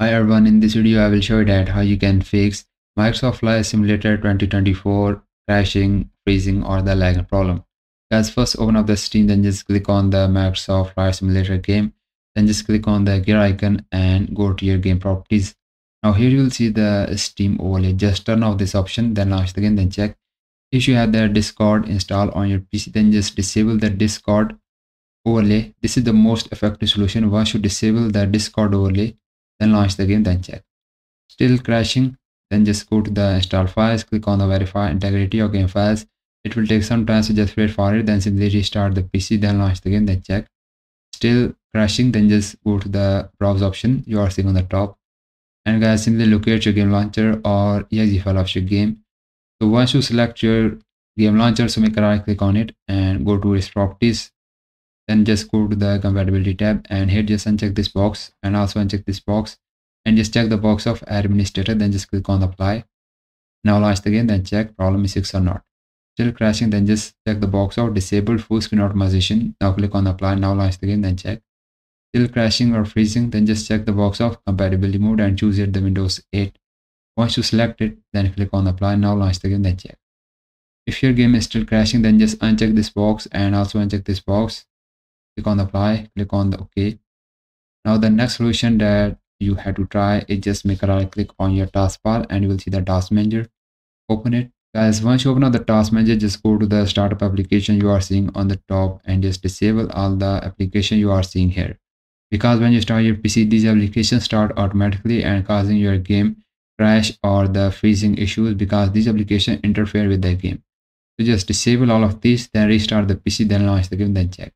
Hi everyone, in this video I will show you that how you can fix Microsoft Flight Simulator 2024 crashing, freezing or the lag problem. Guys, first open up the Steam, then just click on the Microsoft Flight Simulator game, then just click on the gear icon and go to your game properties. Now here you will see the Steam overlay. Just turn off this option, then launch the game, then check. If you have the Discord installed on your PC, then just disable the Discord overlay. This is the most effective solution. Once you disable the Discord overlay, then launch the game, then check. Still crashing, then just go to the install files, click on the verify integrity of game files. It will take some time, so just wait for it, then simply restart the PC, then launch the game, then check. Still crashing, then just go to the browse option you are seeing on the top. And guys, simply locate your game launcher or exe file of your game. So once you select your game launcher, so make a right click on it and go to its properties. Then just go to the compatibility tab and here just uncheck this box and also uncheck this box and just check the box of administrator, then just click on apply. Now launch the game, then check problem is fixed or not. Still crashing, then just check the box of disabled full screen optimization. Now click on apply. Now launch the game, then check. Still crashing or freezing, then just check the box of compatibility mode and choose it the Windows 8. Once you select it, then click on apply. Now launch the game, then check. If your game is still crashing, then just uncheck this box and also uncheck this box. Click on apply, click on the OK. Now the next solution that you have to try is just make a right click on your taskbar and you will see the task manager. Open it. Guys, once you open up the task manager, just go to the startup application you are seeing on the top and just disable all the application you are seeing here. Because when you start your PC, these applications start automatically and causing your game crash or the freezing issues because these applications interfere with the game. So just disable all of these, then restart the PC, then launch the game, then check.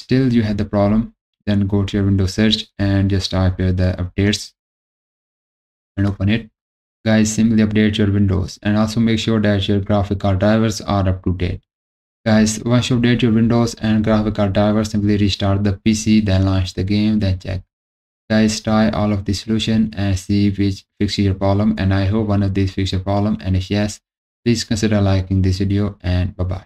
Still you had the problem, then go to your Windows search and just type here the updates and open it. Guys, simply update your Windows and also make sure that your graphic card drivers are up to date. Guys, once you update your Windows and graphic card drivers, simply restart the PC, then launch the game, then check. Guys, try all of the solution and see which fixes your problem, and I hope one of these fixes your problem, and if yes, please consider liking this video and bye bye.